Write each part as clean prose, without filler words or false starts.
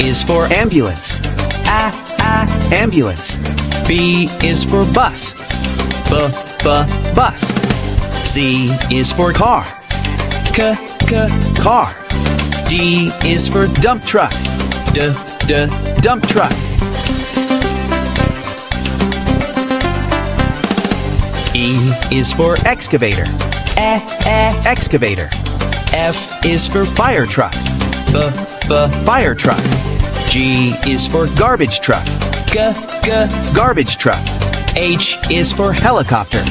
is for ambulance. Ambulance. B is for bus. Bus. C is for car. Car. D is for dump truck. Dump truck. E is for excavator. Excavator. F is for fire truck. Fire truck. G is for garbage truck. Garbage truck. H is for helicopter.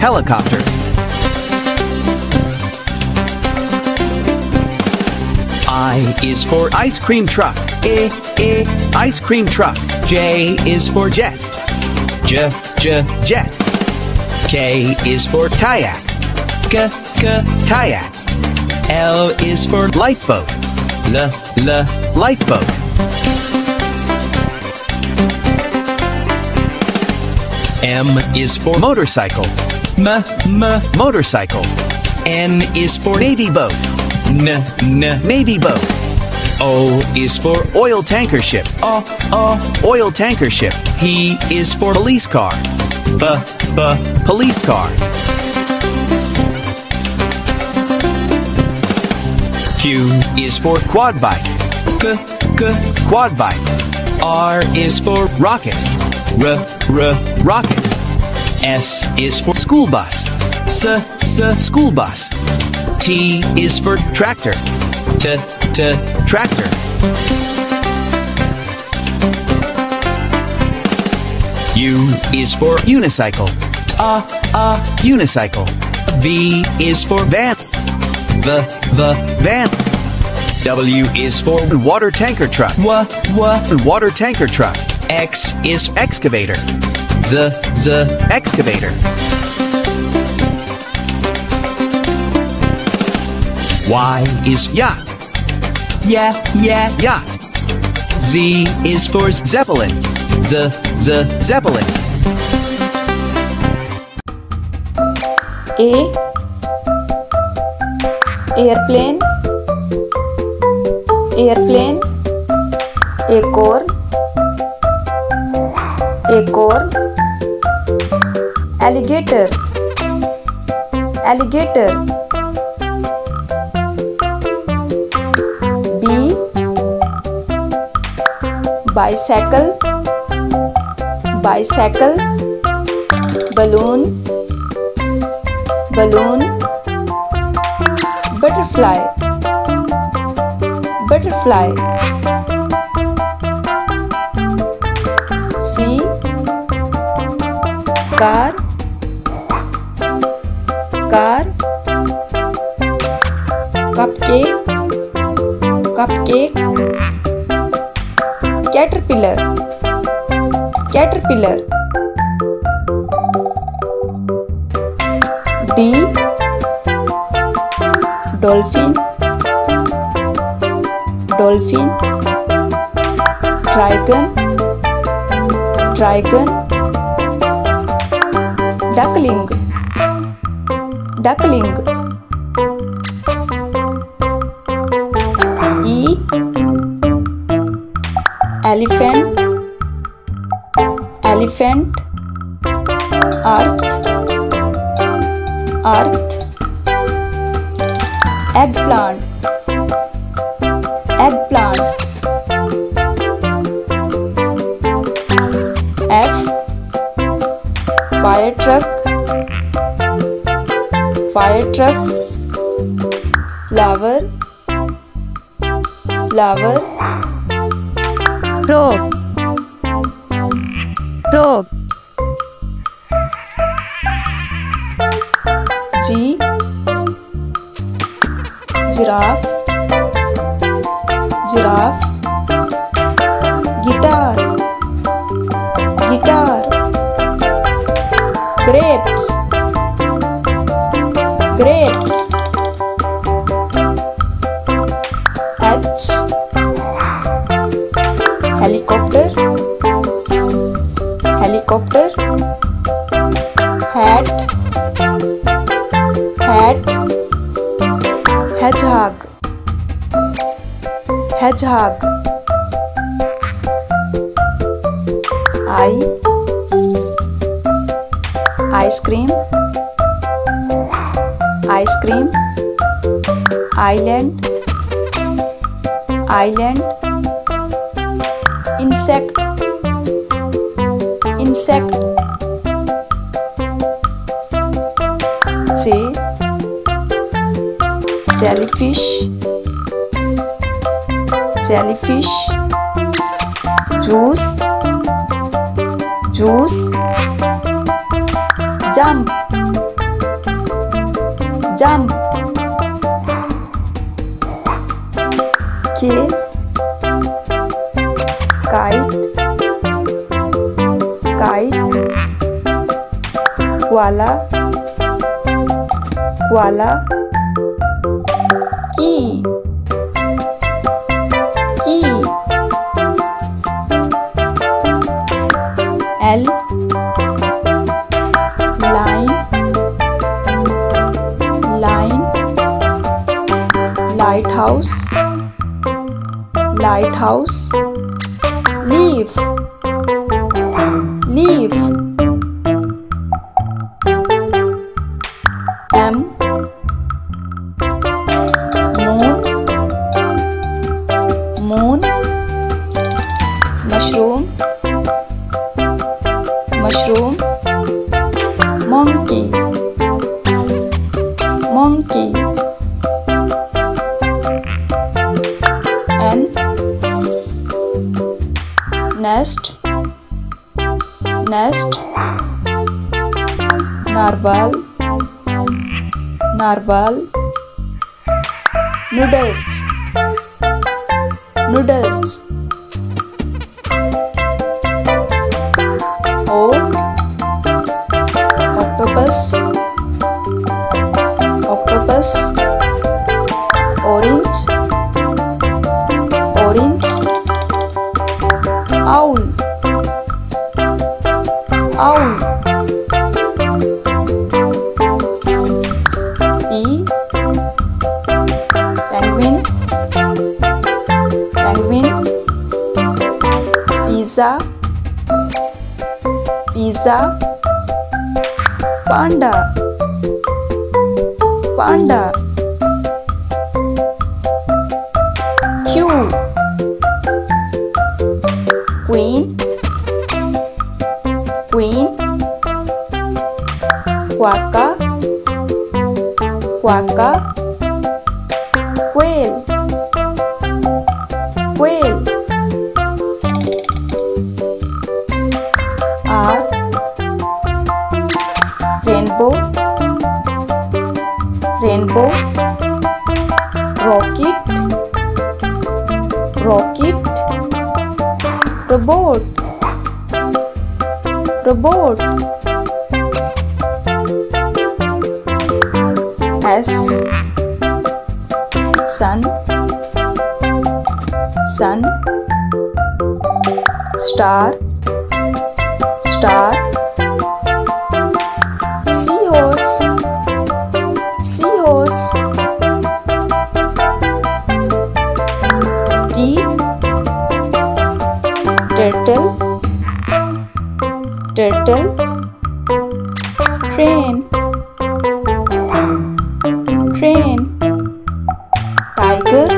Helicopter. I is for ice cream truck. Ice cream truck. J is for jet. Jet. K is for kayak. Kayak. L is for lifeboat. Lifeboat. M is for motorcycle. Motorcycle. N is for navy boat. Navy boat. O is for oil tanker ship. Oil tanker ship. P is for police car. Police car. Q is for quad bike. Quad bike. R is for rocket. Rocket. S is for school bus. School bus. T is for tractor. Tractor. U is for unicycle. Unicycle. V is for van. Van. W is for water tanker truck. Water tanker truck. X is excavator. Excavator. Y is yacht. Yacht. Z is for zeppelin. Zeppelin. A. Airplane. Acorn. Alligator. B. Bicycle. Balloon. Butterfly. C. Car. Cupcake. Caterpillar. D. Dolphin. Dragon. Duckling. E. Elephant. Earth. Eggplant. F. Fire truck. Flower. Frog. G. Giraffe. Guitar. Grapes. H. Helicopter. Hat. Hedgehog. hedgehog. Ice cream. Ice cream. Island. Island. Insect. Insect. Jellyfish. Jellyfish. Juice. Juice. Jump. Jump. Kite. Koala. Key. Line. Lighthouse. Leaf. Moon. Mushroom. Monkey. Nest. Narwhal. Noodles. Octopus. Orange. Owl. Penguin. Pizza. Panda. Queen. Quokka. Quail. R. Rainbow. Rocket. Robot. S. Sun. Star. Seahorse. Turtle. Train. Tiger.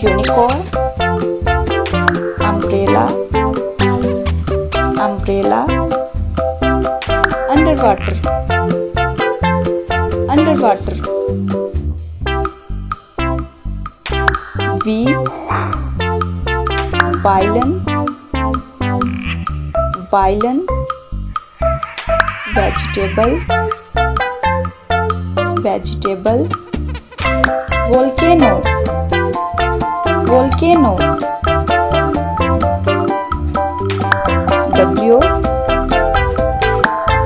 Unicorn. Umbrella. Underwater. Pylon. Vegetable. Volcano. W.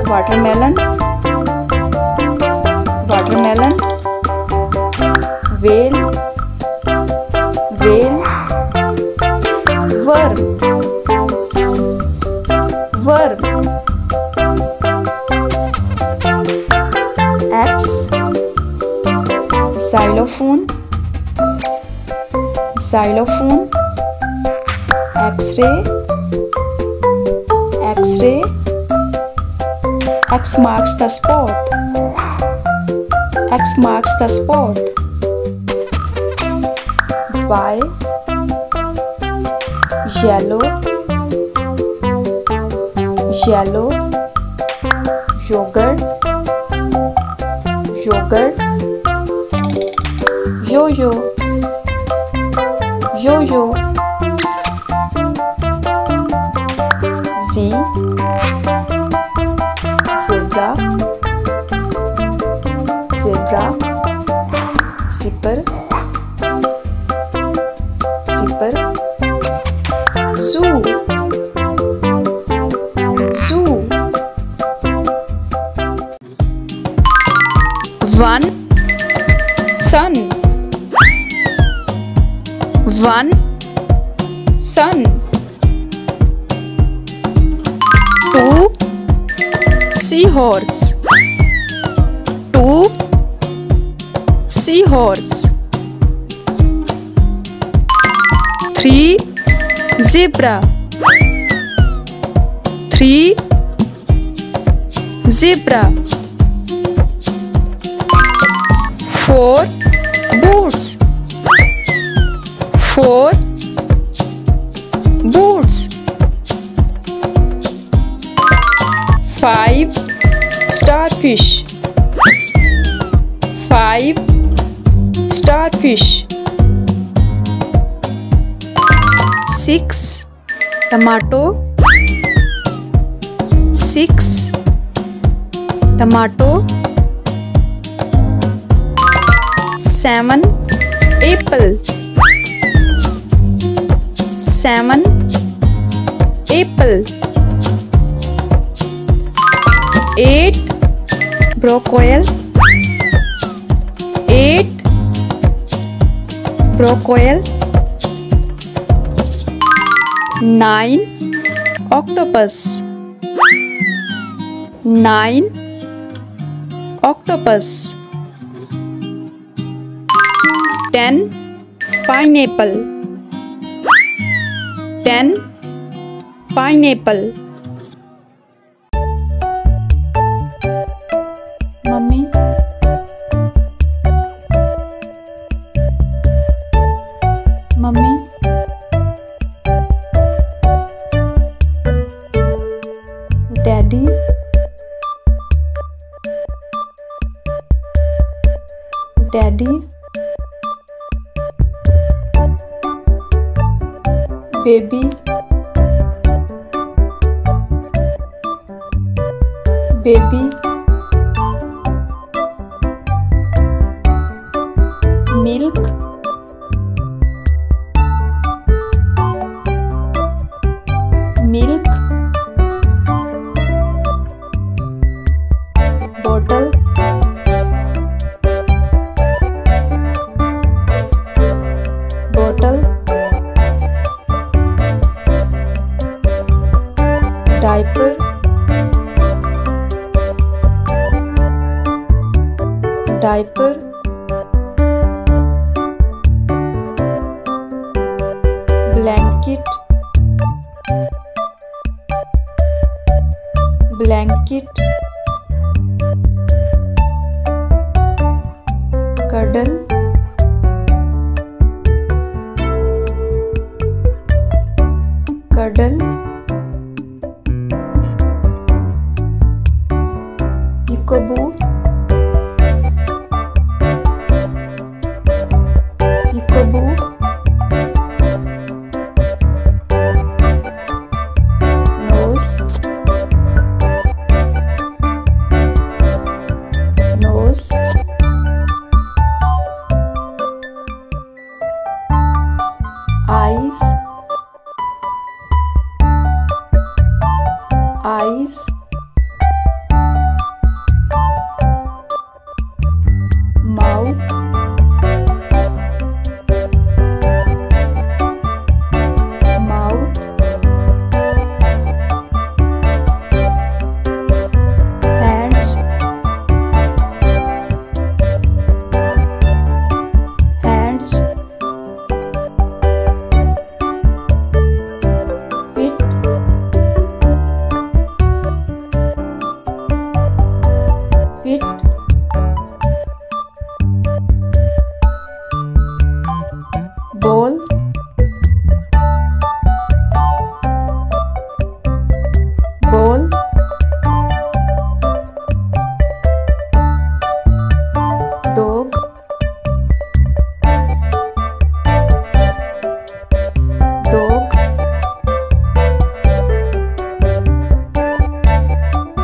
Watermelon. Whale. Worm. xylophone, xylophone, x-ray, x-ray. X marks the spot, X marks the spot. Y, yellow, yellow. Yogurt, yogurt. Yo-yo, yo-yo. Z, zebra, zebra. Zipper, zipper. Zoo, zoo. 1, sun, 1, sun. 2, seahorse, 2, seahorse. 3, zebra, 3, zebra. 4, boots, 4, boots. 5, starfish, 5, starfish. 6, tomato, 6, tomato. 7, apple, 7, apple. 8, broccoli, 8, broccoli. 9, octopus, 9, octopus. 10, pineapple, 10, pineapple. Mummy, mummy, daddy, daddy. Baby, baby. Milk, milk. Bottle, bottle. Diaper, diaper. Blanket, blanket. Cuddle, cuddle. Peekaboo, peekaboo. Nose, nose. Eyes, eyes.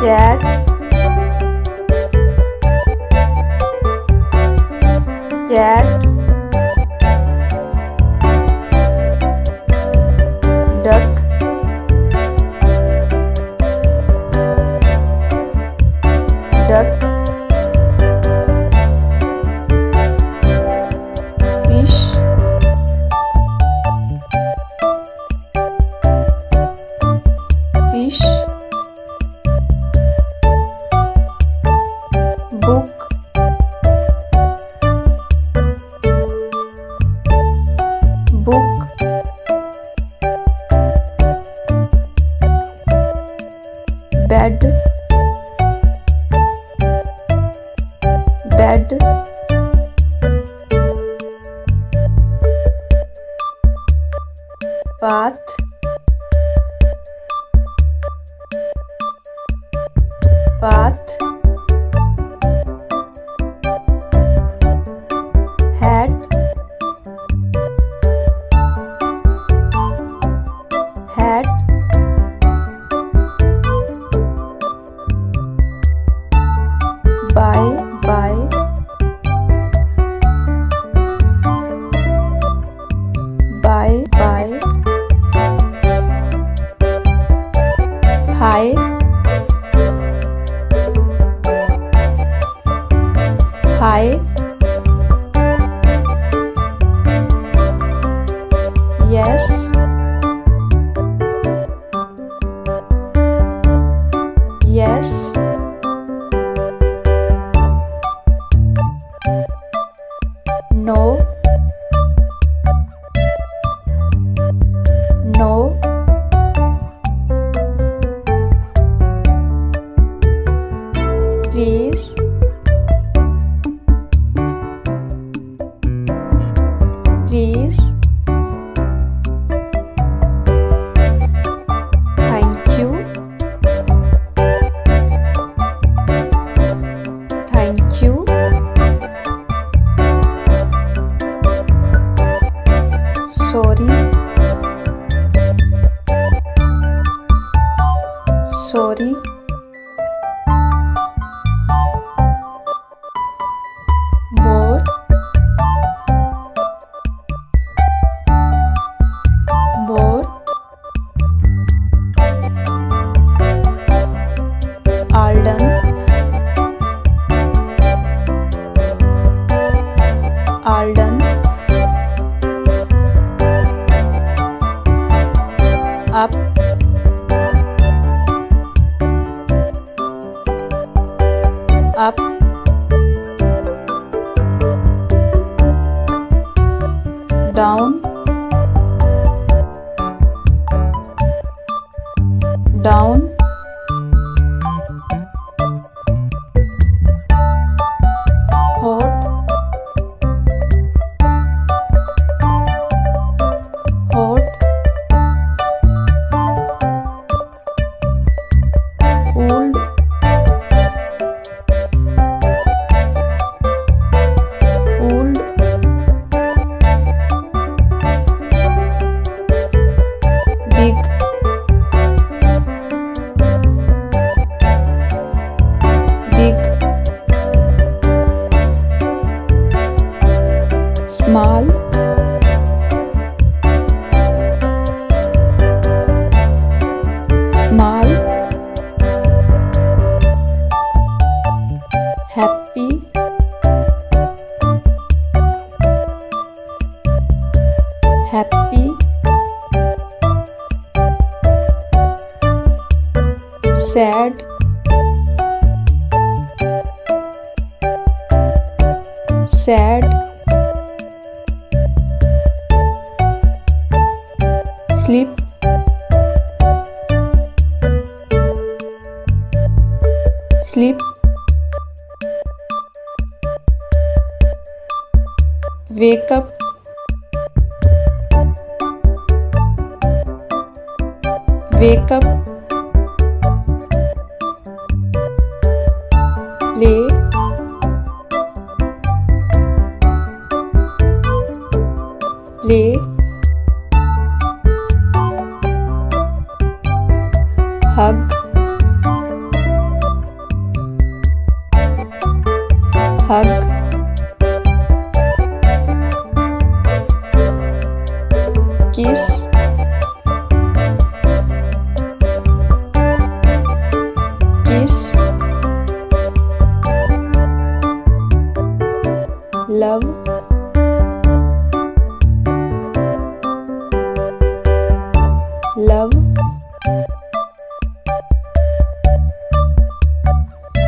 cat, cat, duck, duck, fish, fish, book, book, bed, bed, path, path, hat, hat, bye, bye, bye, hi, hi, yes, yes, no, no, please, please, thank you, sorry, sorry, more, more, all done, all done, up, up, down, down, hot, hot, cold, cold, big, big, small, small, happy, happy, sad, sad, sleep, sleep, wake up, wake up, play, play, hug,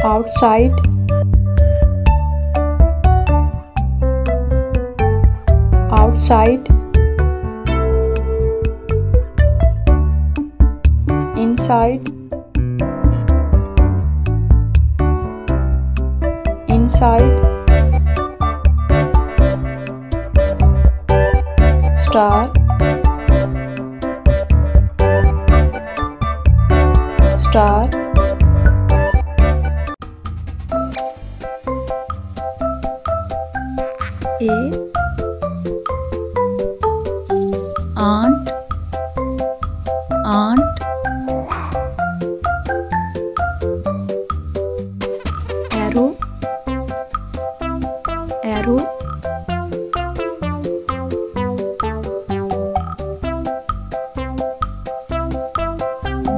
outside, outside, inside, inside, star, star, A, aunt, aunt, arrow, arrow,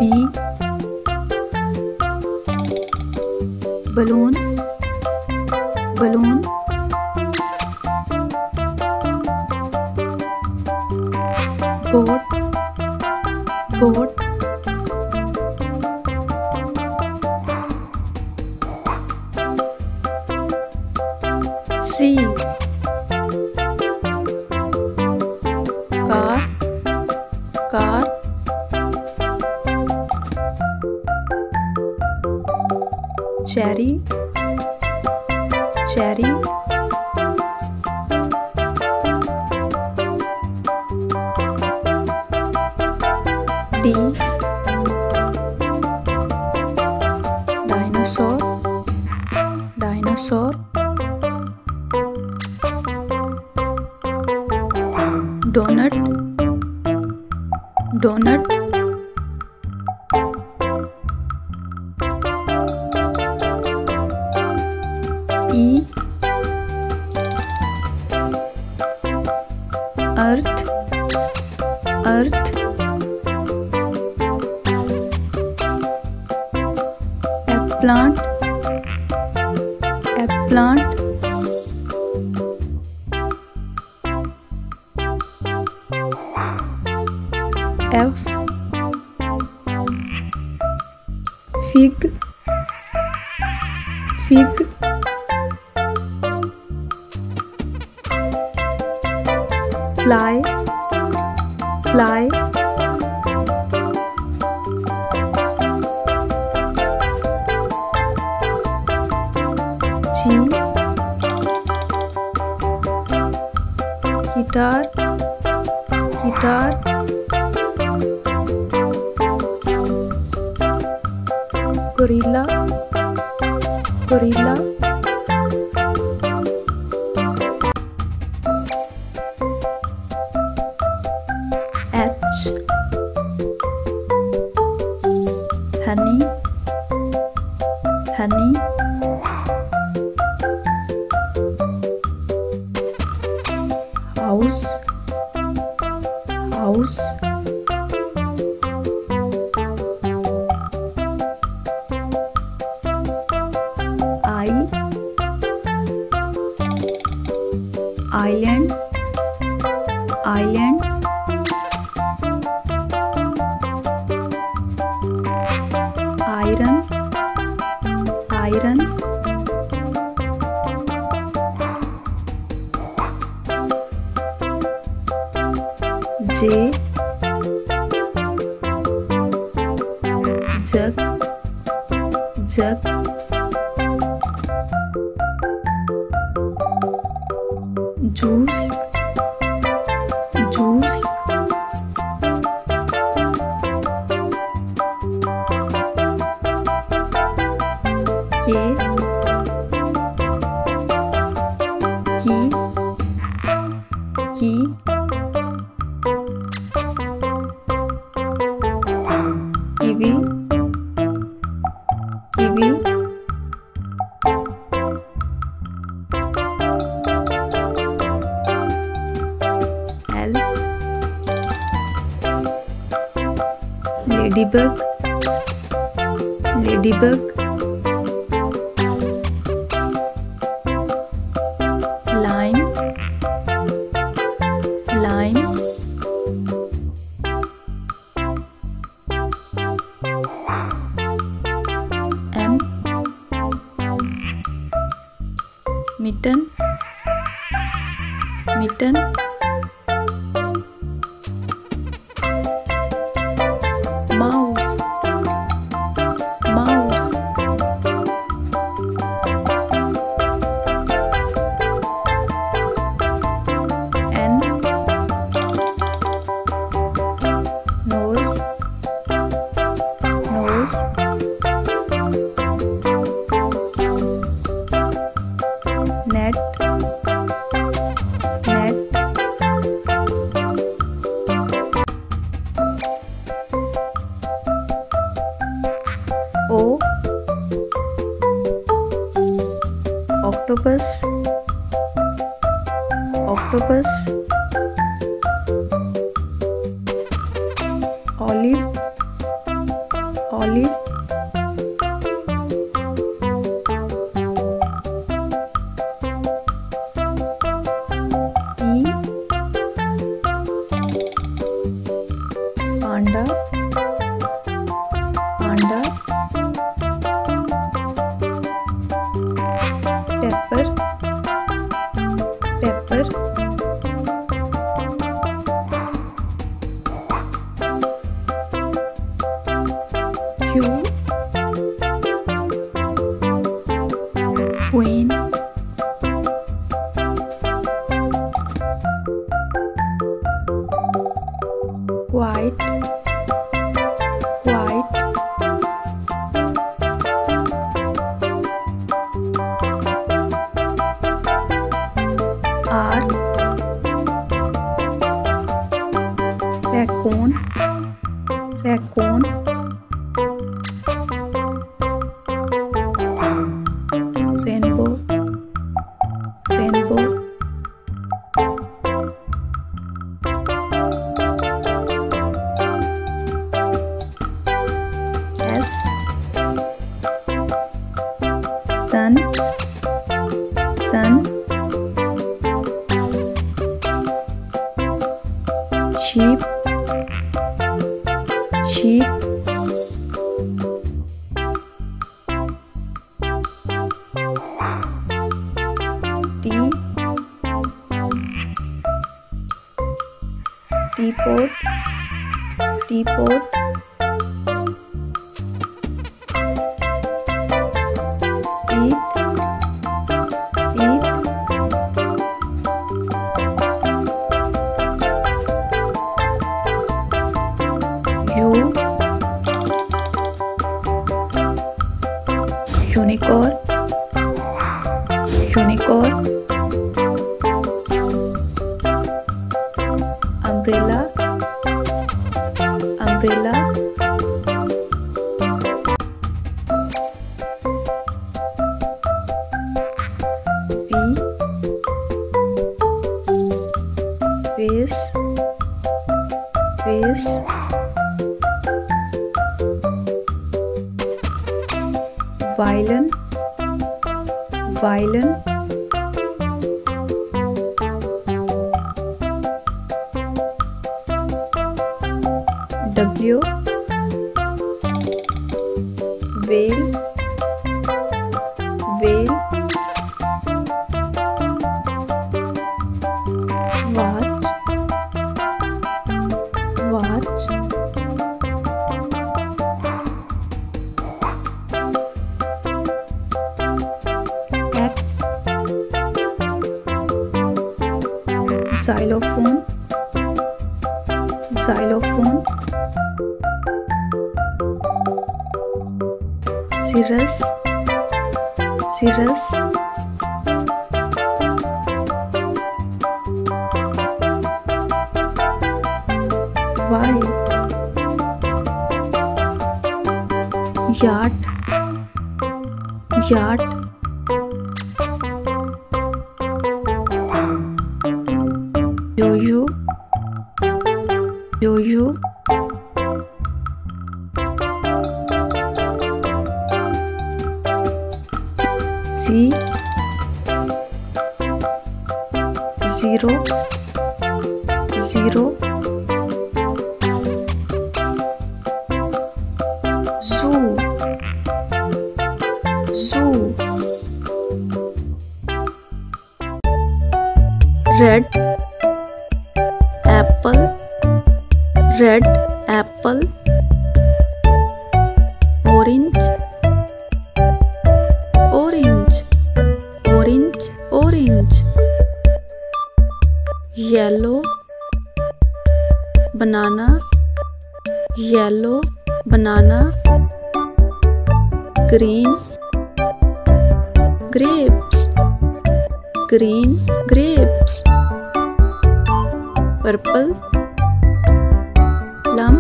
B, balloon, balloon, boat, boat, C, car, car, cherry, cherry, D, dinosaur, dinosaur, donut, donut, E, earth, earth, plant, eggplant, F, fig, fig, fly, fly, G, guitar, guitar, gorilla, gorilla, H, honey, honey, house, house, I, island, island, iron, iron, J, jug, jug, juice, juice, K, key, key, kiwi, kiwi, L, ladybug, ladybug, line, line, flowers. Net, net. O, octopus, octopus. Olive, olive. E, panda, panda. Pepper, pepper. Q, queen. White, white. R, raccoon, raccoon. Sun, sun. Sheep, sheep. Teapot, teapot. Unicorn, unicorn. Umbrella, umbrella. V, vase, vase. Violin, violin. W, whale, whale. Watch, watch. Xylophone, xylophone. Cirrus, cirrus. Y, yacht, yacht. Jojo, jojo. Z, zero, zero. Zoo, zoo. Red, apple, red apple. Orange, orange, orange, orange. Yellow, banana, yellow, banana. green grapes, green grapes. Purple plum,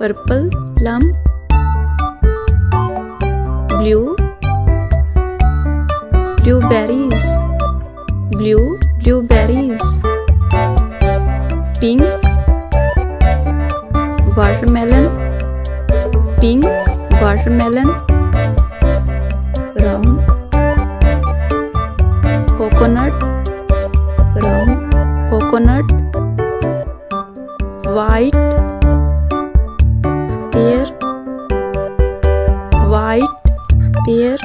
purple plum. Blue blueberries, blue blueberries. Pink watermelon, pink watermelon. Brown coconut, brown coconut. White pear, white pear.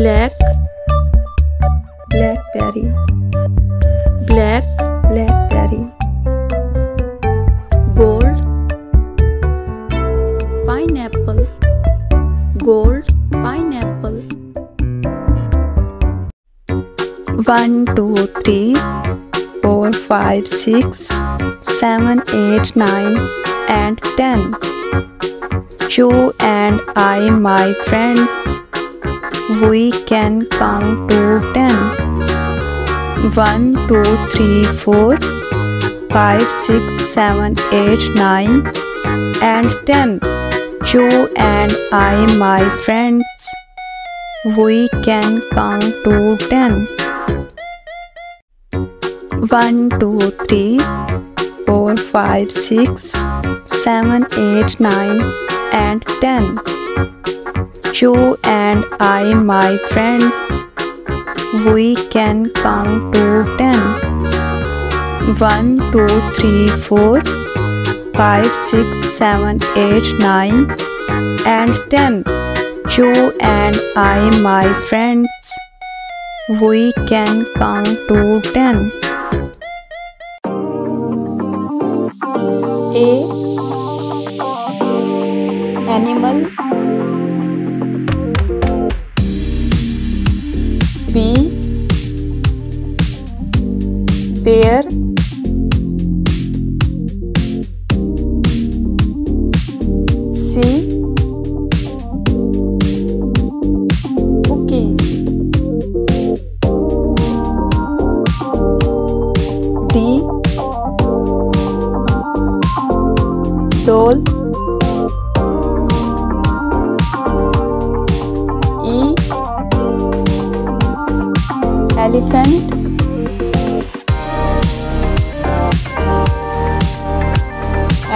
Black blackberry, black blackberry. Gold pineapple, gold pineapple. 1 2 3 4 5 6 7 8 9 and 10. You and I, my friends, we can count to 10. 1 2 3 4 5 6 7 8 9 and 10. You and I, my friends, we can count to 10. 1 2 3 4 5 6 7 8 9 and 10. You and I, my friends, we can count to 10. 1 2 3 4 5 6 7 8 9 and 10. You and I, my friends, we can count to 10. A animal. B bear, C cookie, D doll, E elephant,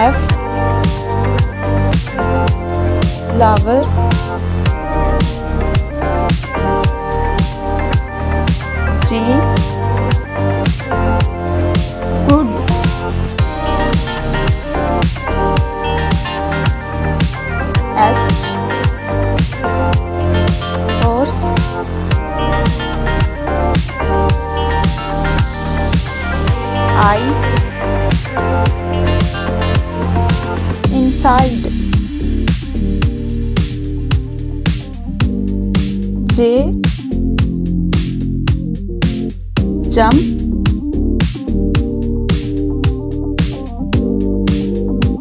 F flower, G good, H horse, I inside, J jump,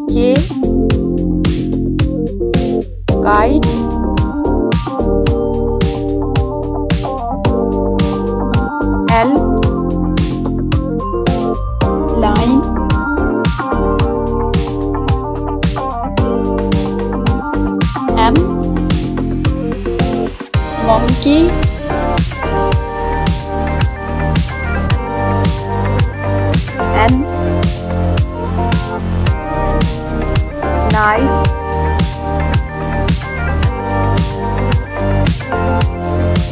K kite, L line, M monkey, N knife,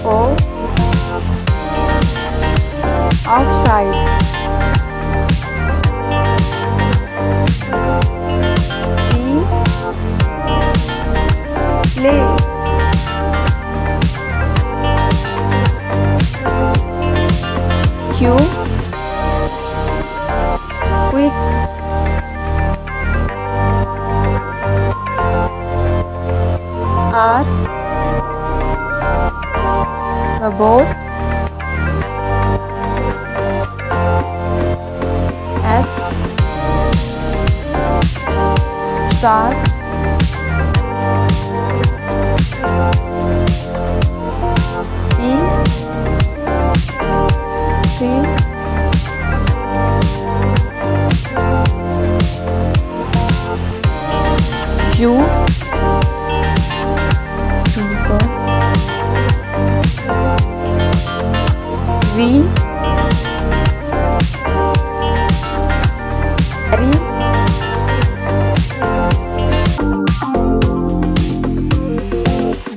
O outside, Q quick, R robot, S star,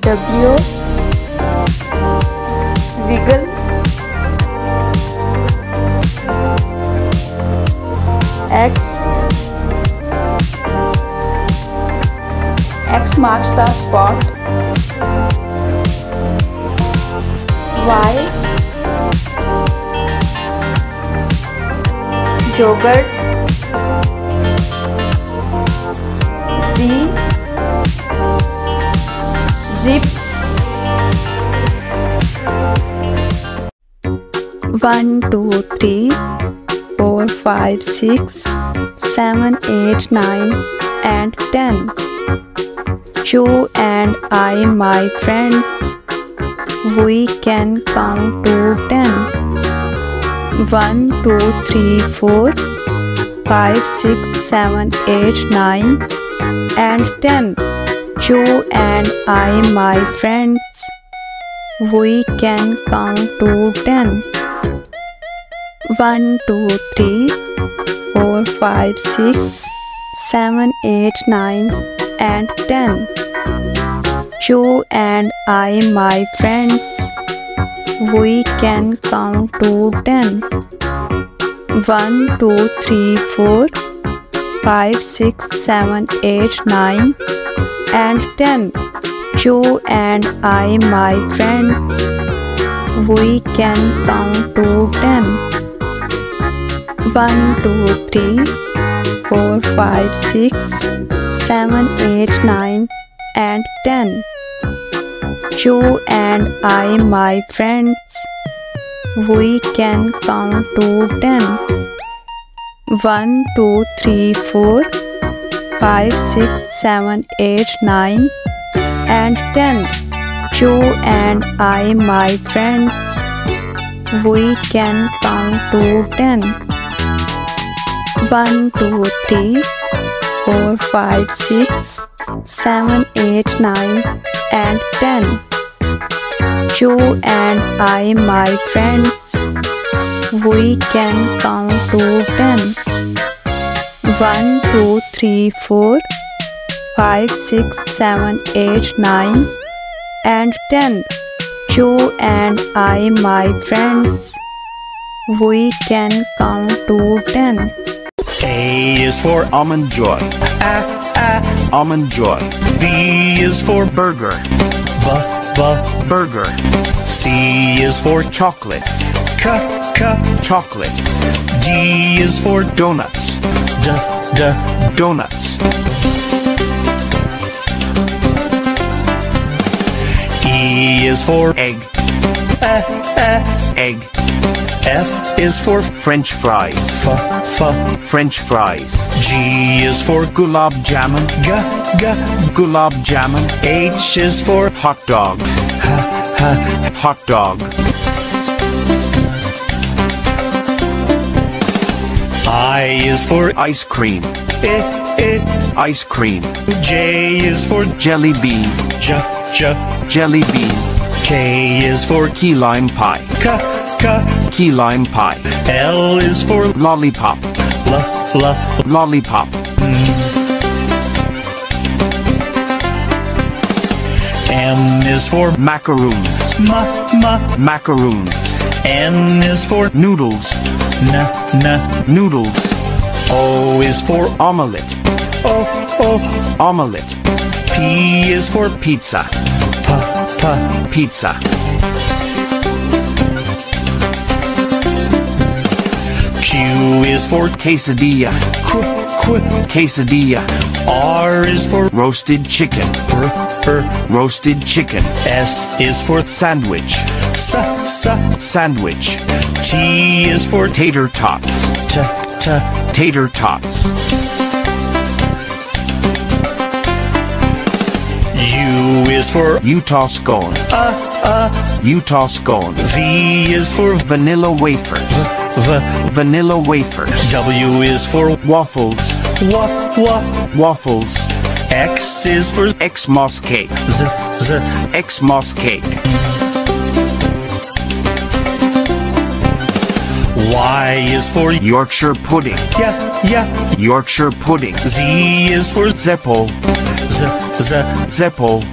W, wiggle, X. X marks the spot. Y, yogurt. Z, zip. 1, 2, 3, 4, 5, 6, 7, 8, 9 and 10. You and I, my friends, we can count to 10. 1, 2, 3, 4, 5, 6, 7, 8, 9 and 10. You and I, my friends, we can count to 10. 1, 2, 3, 4, 5, 6, 7, 8, 9 and 10. You and I, my friends, we can count to 10. 1, 2, 3, 4, 5, 6, 7, 8, 9 and 10. You and I, my friends, we can count to 10. 1, 2, 3, 4, 5, 6, 7, 8, 9 and 10. You and I, my friends, we can count to 10. 1, 2, 3, 4, 5, 6, 7, 8, 9 and 10. You and I, my friends, we can count to 10. 1, 2, 3, 4, 5, 6, 7, 8, 9 and 10. You and I, my friends, we can count to 10. 1, 2, 3, 4, 5, 6, 7, 8, 9 and 10. You and I, my friends, we can count to 10. A is for almond joy. Almond joy. B is for burger. Burger. C is for chocolate. Chocolate. D is for donuts. Donuts. E is for egg. Egg. F is for French fries. French fries. G is for gulab jamun. Gulab jamun. H is for hot dog. Hot dog. I is for ice cream. Ice cream. J is for jelly bean. Jelly bean. K is for key lime pie. Key lime pie. L is for lollipop. Lollipop. M is for macaroons. Macaroons. N is for noodles. Noodles. O is for omelette. Omelette. P is for pizza. Pizza. Q is for quesadilla. Quesadilla. R is for roasted chicken. Roasted chicken. S is for sandwich. Sandwich. T is for tater tots. Tater tots. U is for Utah scone. Utah scone. V is for vanilla wafer. Vanilla wafer. W is for waffles. Waffles. X is for Xmas cake. Xmas cake. Y is for Yorkshire pudding. Yorkshire pudding. Z is for Zeppel. Zeppel.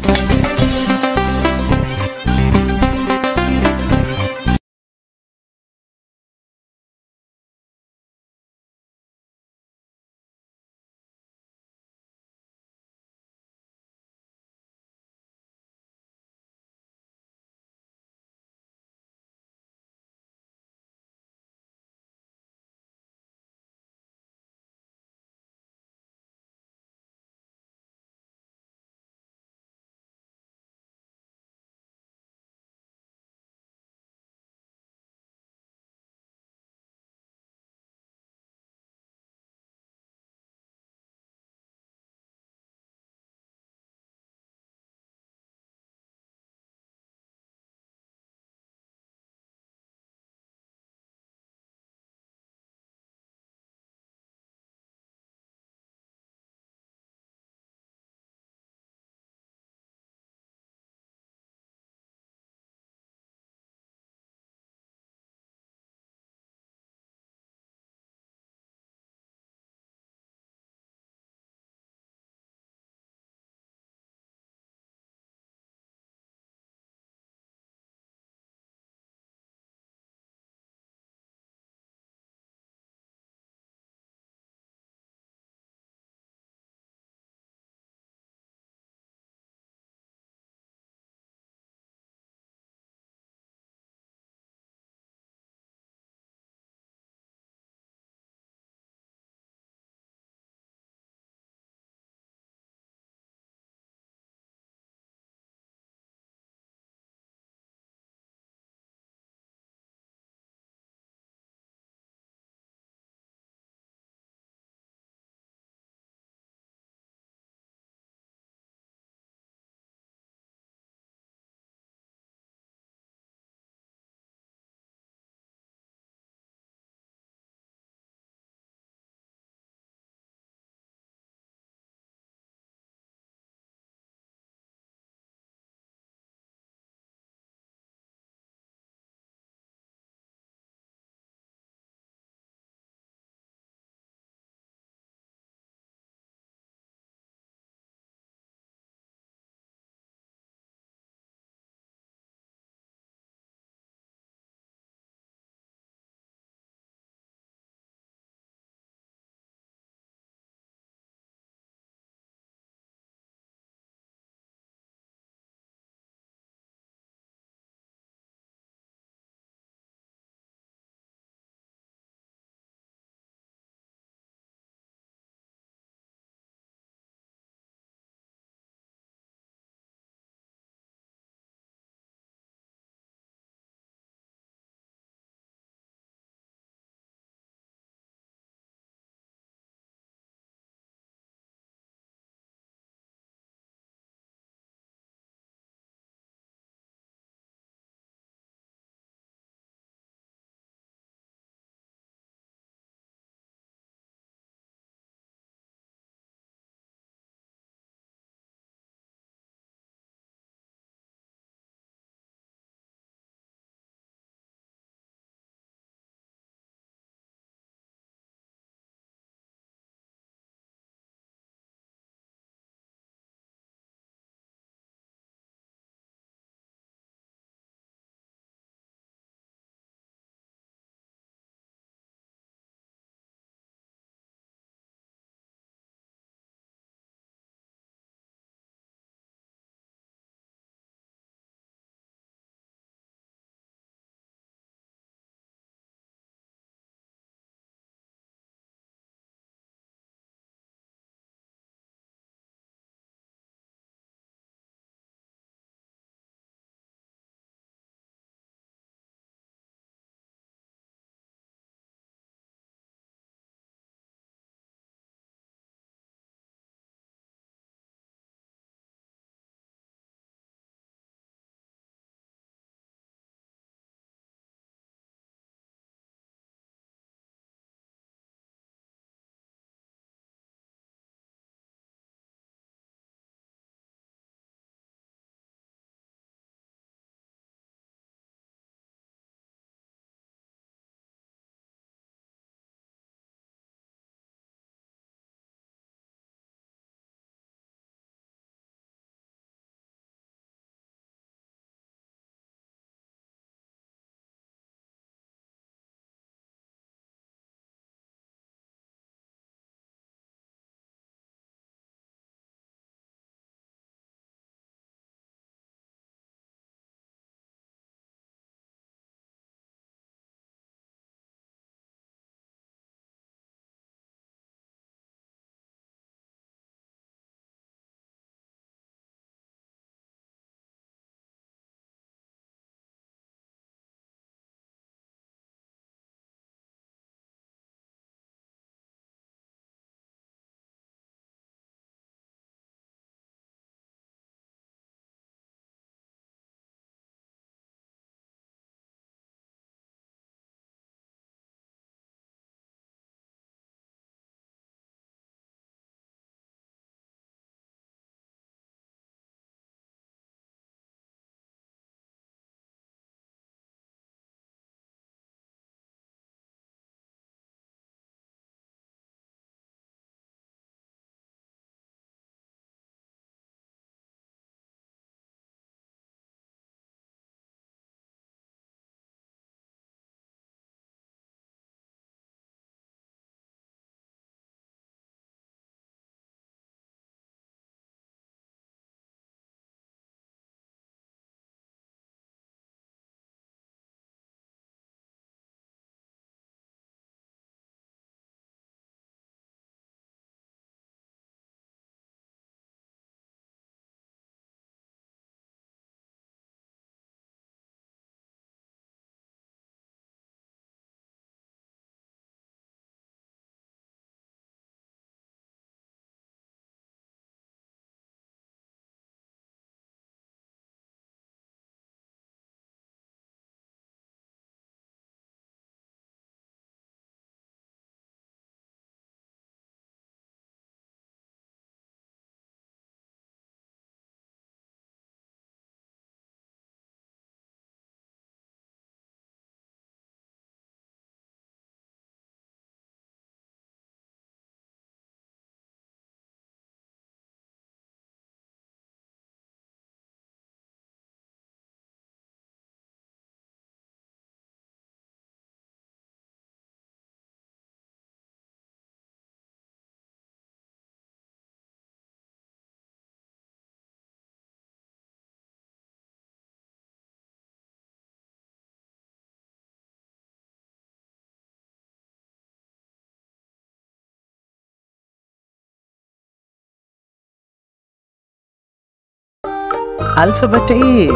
Alphabet A.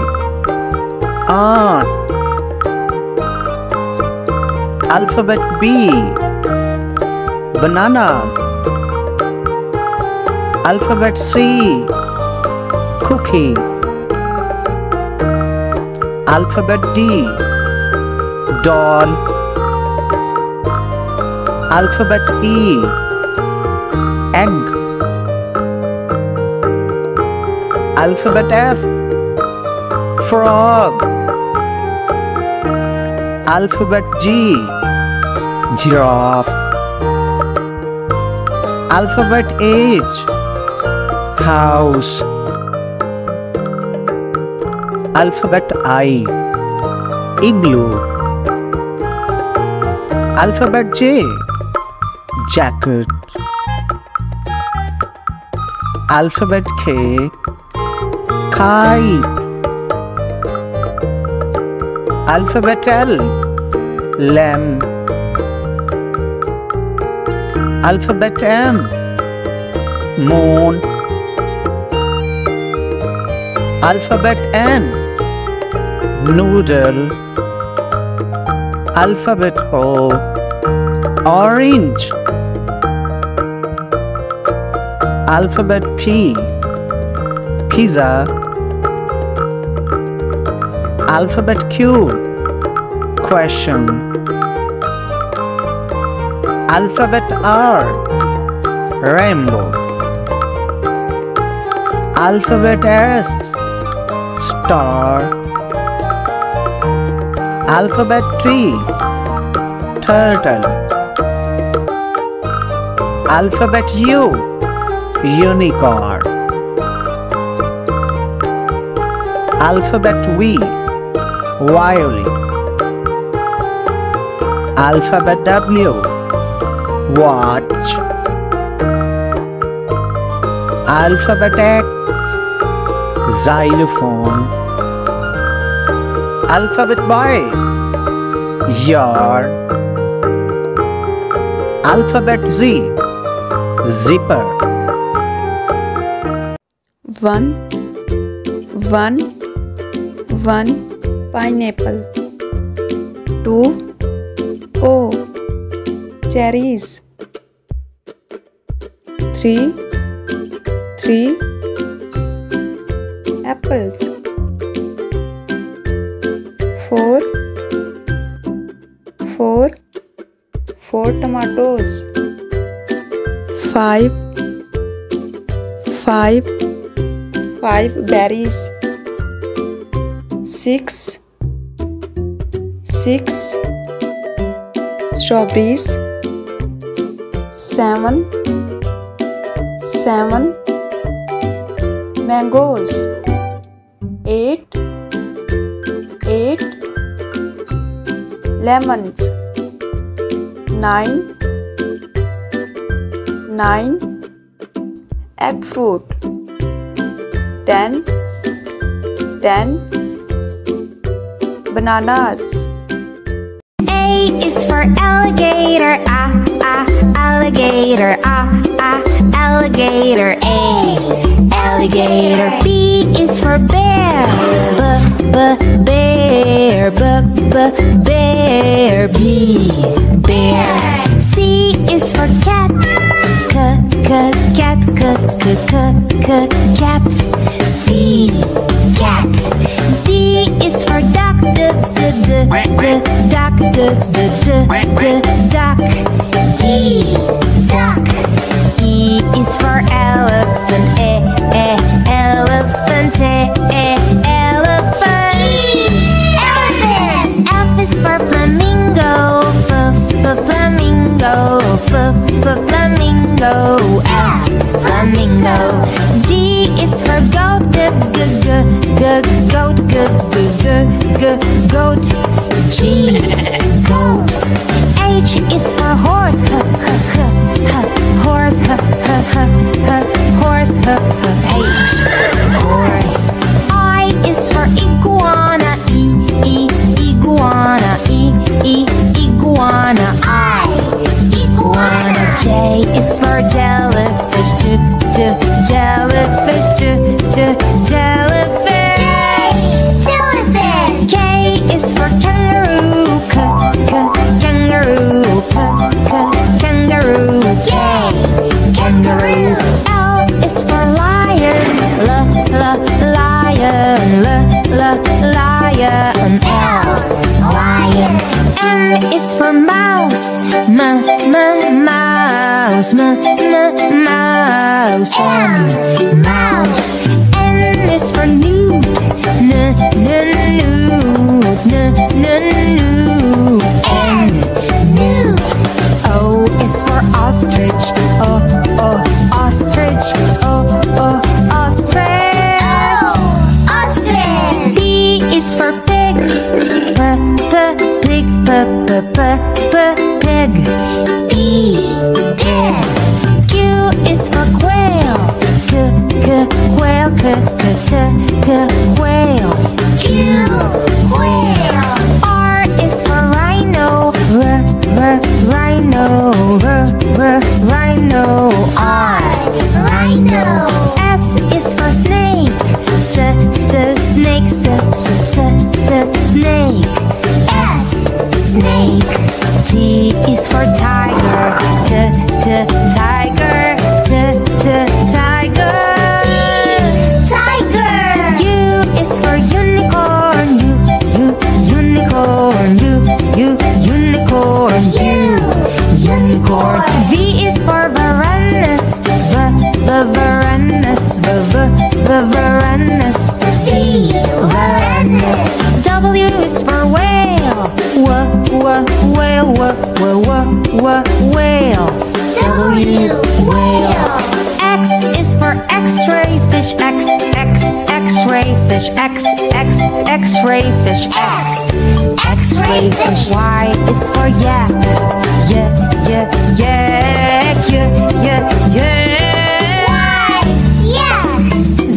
R. Alphabet B. Banana. Alphabet C. Cookie. Alphabet D. Doll. Alphabet E. Egg. Alphabet F. Frog. Alphabet G. Giraffe. Alphabet H. House. Alphabet I. Igloo. Alphabet J. Jacket. Alphabet K. Kite. Alphabet L. Lamb. Alphabet M. Moon. Alphabet N. Noodle. Alphabet O. Orange. Alphabet P. Pizza. Alphabet Q. Question. Alphabet R. Rainbow. Alphabet S. Star. Alphabet T. Turtle. Alphabet U. Unicorn. Alphabet V. Violin. Alphabet W. Watch. Alphabet X. Xylophone. Alphabet Y. Yard. Alphabet Z. Zipper. 1 pineapple. 2 cherries. 3 apples. 4 tomatoes. 5 berries. 6 strawberries. 7 mangoes. 8 lemons. 9 eggfruit. 10 bananas. A is for alligator. Alligator. Alligator. A, alligator. B is for bear. Bear. Bear. B, bear. C is for cat. Cat. Cat. C, cat. D is for duck. Duck. D, duck. E is for elephant. Elephant. Elephant. E, elephant. F is for flamingo. Flamingo. Flamingo. F, flamingo. G is for goat. Goat. Goat. G, goat. H is for horse. Horse. Horse. H, horse. I is for iguana. Iguana. Iguana. I, iguana. J is for jellyfish. Jellyfish. Jellyfish. and L, Y and M. is for mouse, M, M, mouse, M, M, mouse, M, mouse. N is for nude, N, N, nude, N, N, nude, N, nude. O is for ostrich, O, O, ostrich, O, O, ostrich. P is for pig, p p pig, p p p p pig, p pig. Q is for quail, q q quail, q q q q quail, q quail. R is for rhino, r r rhino, r r rhino, r rhino. S is for snake, s s snake, s s s snake, S snake. T is for tiger, t t tiger, t t tiger, t tiger. U is for unicorn, u u unicorn, u u unicorn, u unicorn. V is for varanus, v v varanus, v v v varanus. W is for whale, whale, whale, W, whale. X is for X-ray fish, X, X, X-ray fish, X, X, X-ray fish, X, X-ray fish. Y is for yak, yak, yak, yak, yak, yak.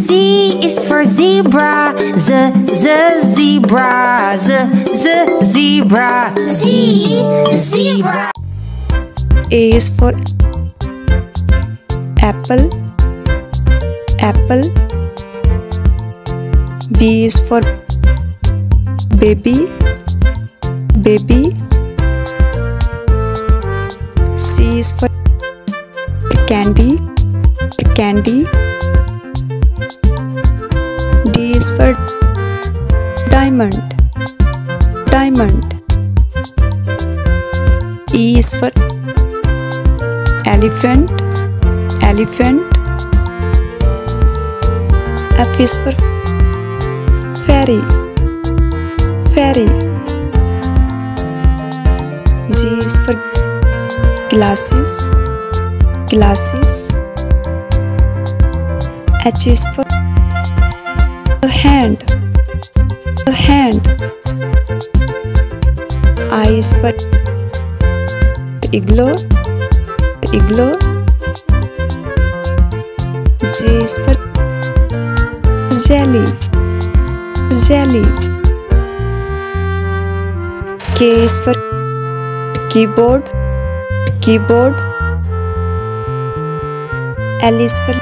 Z is for zebra, z z zebra, z z zebra, z zebra. A is for apple, apple. B is for baby, baby. C is for candy, candy. D is for diamond, diamond. E is for elephant, elephant. F is for fairy, fairy. G is for glasses, glasses. H is for hand, hand. I is for igloo, igloo. J is for jelly, jelly. K is for keyboard, keyboard. L is for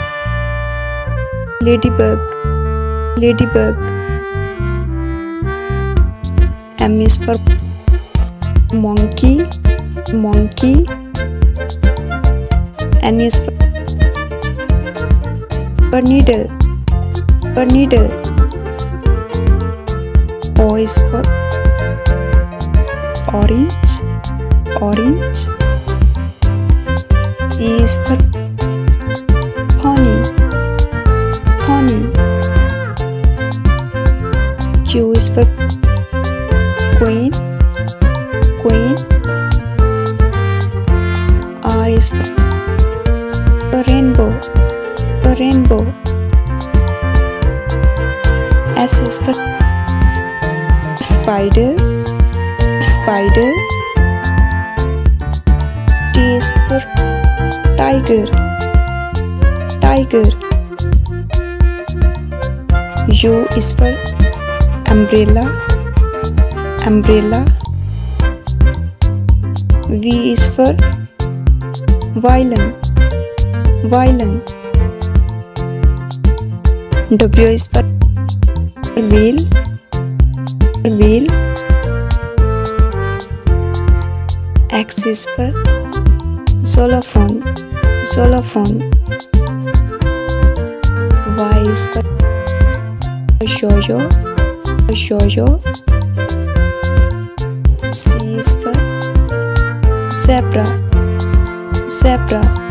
ladybug, ladybug. M is for monkey, monkey. N is for needle, for needle. O is for orange, orange. E is for honey, honey. Q is for queen, queen. R is for rainbow, rainbow. S is for spider, spider. T is for tiger, tiger. U is for umbrella, umbrella. V is for violin, violin. W is for wheel, wheel. X is for xylophone, xylophone. Y is for yo-yo, Jojo, C is for Zebra, Zebra.